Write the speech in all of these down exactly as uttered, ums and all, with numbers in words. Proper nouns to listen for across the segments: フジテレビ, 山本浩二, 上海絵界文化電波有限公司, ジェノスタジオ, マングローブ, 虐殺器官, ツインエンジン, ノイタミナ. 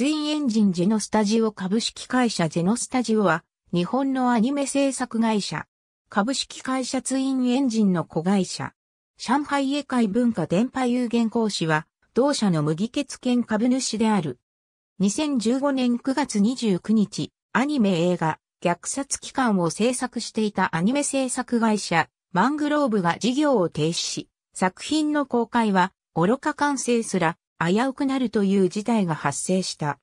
ツインエンジンジェノスタジオ株式会社ジェノスタジオは、日本のアニメ制作会社。株式会社ツインエンジンの子会社。上海絵界文化電波有限公司は、同社の無議決権株主である。にせんじゅうごねんくがつにじゅうくにち、アニメ映画、虐殺機関を制作していたアニメ制作会社、マングローブが事業を停止し、作品の公開は、愚か完成すら、危うくなるという事態が発生した。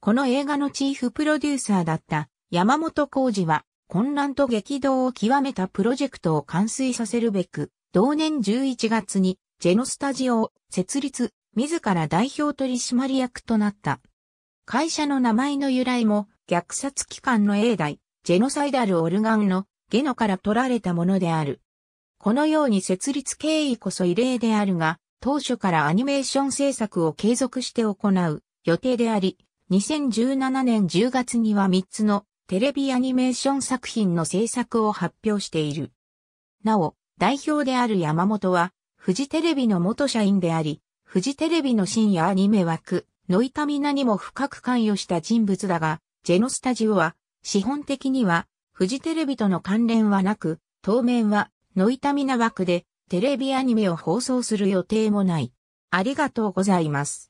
この映画のチーフプロデューサーだった山本浩二は混乱と激動を極めたプロジェクトを完遂させるべく、同年じゅういちがつにジェノスタジオを設立、自ら代表取締役となった。会社の名前の由来も虐殺機関の英題、ジェノサイダルオルガンのゲノから取られたものである。このように設立経緯こそ異例であるが、当初からアニメーション制作を継続して行う予定であり、にせんじゅうななねんじゅうがつにはみっつのテレビアニメーション作品の制作を発表している。なお、代表である山本は、フジテレビの元社員であり、フジテレビの深夜アニメ枠、ノイタミナにも深く関与した人物だが、ジェノスタジオは、資本的には、フジテレビとの関連はなく、当面は、ノイタミナ枠で、テレビアニメを放送する予定もない。ありがとうございます。